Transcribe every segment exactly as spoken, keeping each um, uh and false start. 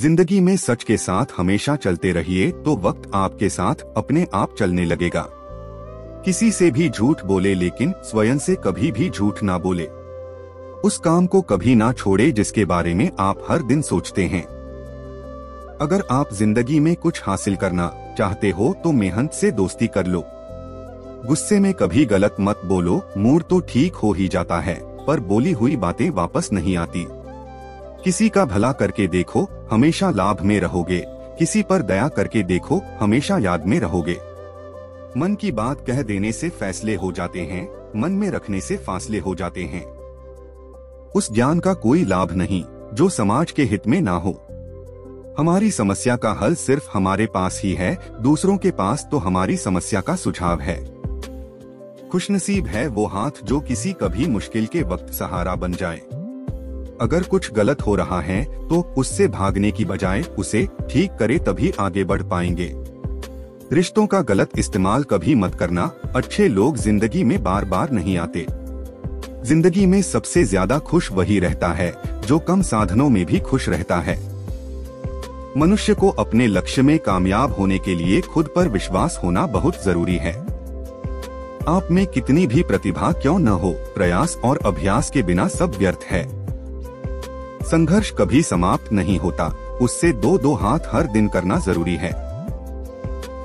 जिंदगी में सच के साथ हमेशा चलते रहिए तो वक्त आपके साथ अपने आप चलने लगेगा। किसी से भी झूठ बोले लेकिन स्वयं से कभी भी झूठ ना बोले। उस काम को कभी ना छोड़े जिसके बारे में आप हर दिन सोचते हैं। अगर आप जिंदगी में कुछ हासिल करना चाहते हो तो मेहनत से दोस्ती कर लो। गुस्से में कभी गलत मत बोलो। मूड तो ठीक हो ही जाता है पर बोली हुई बातें वापस नहीं आती। किसी का भला करके देखो, हमेशा लाभ में रहोगे। किसी पर दया करके देखो, हमेशा याद में रहोगे। मन की बात कह देने से फैसले हो जाते हैं, मन में रखने से फासले हो जाते हैं। उस ज्ञान का कोई लाभ नहीं जो समाज के हित में ना हो। हमारी समस्या का हल सिर्फ हमारे पास ही है, दूसरों के पास तो हमारी समस्या का सुझाव है। खुशनसीब है वो हाथ जो किसी कभी मुश्किल के वक्त सहारा बन जाए। अगर कुछ गलत हो रहा है तो उससे भागने की बजाय उसे ठीक करे, तभी आगे बढ़ पाएंगे। रिश्तों का गलत इस्तेमाल कभी मत करना। अच्छे लोग जिंदगी में बार बार नहीं आते। जिंदगी में सबसे ज्यादा खुश वही रहता है जो कम साधनों में भी खुश रहता है। मनुष्य को अपने लक्ष्य में कामयाब होने के लिए खुद पर विश्वास होना बहुत जरूरी है। आप में कितनी भी प्रतिभा क्यों न हो, प्रयास और अभ्यास के बिना सब व्यर्थ है। संघर्ष कभी समाप्त नहीं होता, उससे दो दो हाथ हर दिन करना जरूरी है।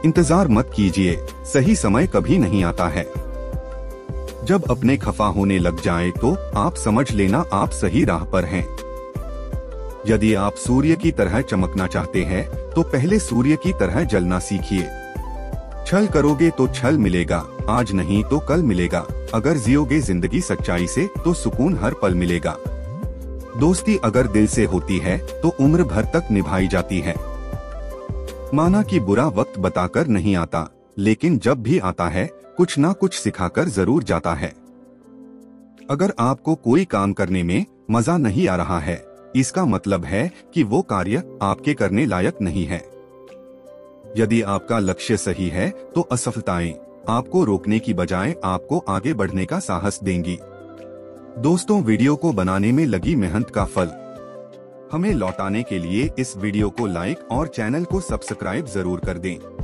इंतजार मत कीजिए, सही समय कभी नहीं आता है। जब अपने खफा होने लग जाए तो आप समझ लेना आप सही राह पर हैं। यदि आप सूर्य की तरह चमकना चाहते हैं तो पहले सूर्य की तरह जलना सीखिए। छल करोगे तो छल मिलेगा, आज नहीं तो कल मिलेगा। अगर जियोगे जिंदगी सच्चाई से तो सुकून हर पल मिलेगा। दोस्ती अगर दिल से होती है तो उम्र भर तक निभाई जाती है। माना कि बुरा वक्त बताकर नहीं आता, लेकिन जब भी आता है कुछ ना कुछ सिखाकर जरूर जाता है। अगर आपको कोई काम करने में मजा नहीं आ रहा है, इसका मतलब है कि वो कार्य आपके करने लायक नहीं है। यदि आपका लक्ष्य सही है तो असफलताएं आपको रोकने की बजाय आपको आगे बढ़ने का साहस देंगी। दोस्तों, वीडियो को बनाने में लगी मेहनत का फल हमें लौटाने के लिए इस वीडियो को लाइक और चैनल को सब्सक्राइब जरूर कर दें।